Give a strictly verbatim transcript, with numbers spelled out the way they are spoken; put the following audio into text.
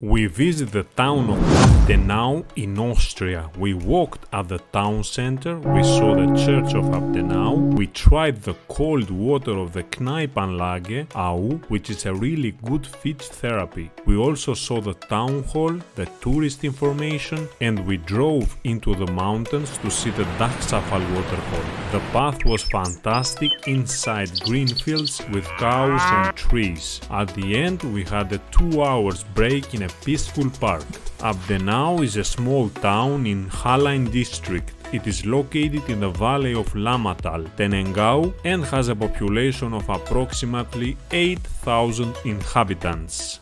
We visited the town of Abtenau in Austria. We walked at the town center, we saw the church of Abtenau, we tried the cold water of the Kneipanlage Au, which is a really good fit therapy. We also saw the town hall, the tourist information, and we drove into the mountains to see the Dachsfall waterfall. The path was fantastic inside green fields with cows and trees. At the end we had a two hours break in a peaceful park. Abtenau is a small town in Hallein District. It is located in the valley of Lammertal, Tennengau, and has a population of approximately eight thousand inhabitants.